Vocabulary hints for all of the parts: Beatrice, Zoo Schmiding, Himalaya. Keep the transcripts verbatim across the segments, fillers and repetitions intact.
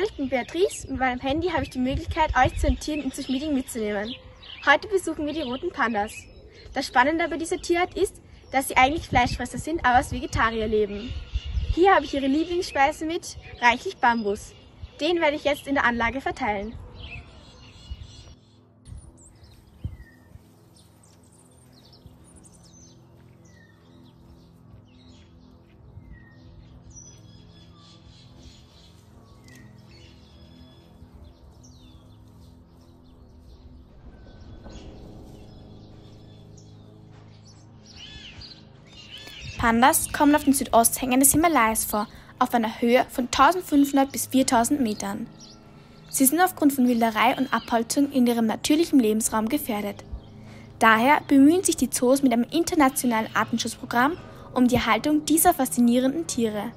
Hallo, ich bin Beatrice. Mit meinem Handy habe ich die Möglichkeit, euch zu den Tieren im Zoo Schmiding mitzunehmen. Heute besuchen wir die roten Pandas. Das Spannende bei dieser Tierart ist, dass sie eigentlich Fleischfresser sind, aber als Vegetarier leben. Hier habe ich ihre Lieblingsspeise mit, reichlich Bambus. Den werde ich jetzt in der Anlage verteilen. Pandas kommen auf den Südosthängen des Himalayas vor, auf einer Höhe von eintausendfünfhundert bis viertausend Metern. Sie sind aufgrund von Wilderei und Abholzung in ihrem natürlichen Lebensraum gefährdet. Daher bemühen sich die Zoos mit einem internationalen Artenschutzprogramm um die Erhaltung dieser faszinierenden Tiere.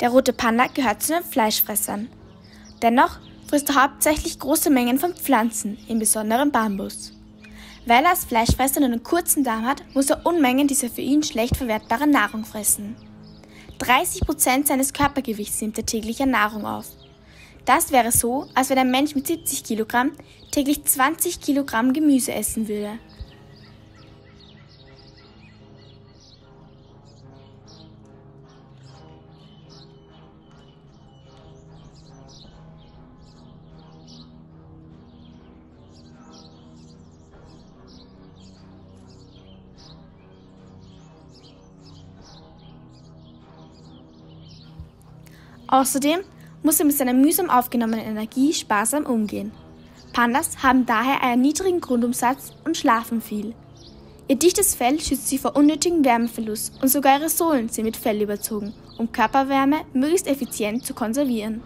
Der rote Panda gehört zu den Fleischfressern. Dennoch frisst er hauptsächlich große Mengen von Pflanzen, im Besonderen Bambus. Weil er als Fleischfresser nur einen kurzen Darm hat, muss er Unmengen dieser für ihn schlecht verwertbaren Nahrung fressen. dreißig Prozent seines Körpergewichts nimmt er täglich an Nahrung auf. Das wäre so, als wenn ein Mensch mit siebzig Kilogramm täglich zwanzig Kilogramm Gemüse essen würde. Außerdem muss er mit seiner mühsam aufgenommenen Energie sparsam umgehen. Pandas haben daher einen niedrigen Grundumsatz und schlafen viel. Ihr dichtes Fell schützt sie vor unnötigem Wärmeverlust und sogar ihre Sohlen sind mit Fell überzogen, um Körperwärme möglichst effizient zu konservieren.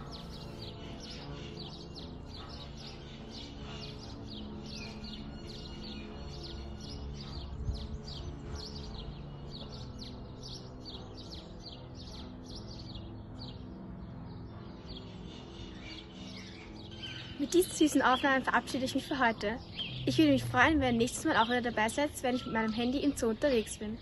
Mit diesen süßen Aufnahmen verabschiede ich mich für heute. Ich würde mich freuen, wenn ihr nächstes Mal auch wieder dabei seid, wenn ich mit meinem Handy im Zoo unterwegs bin.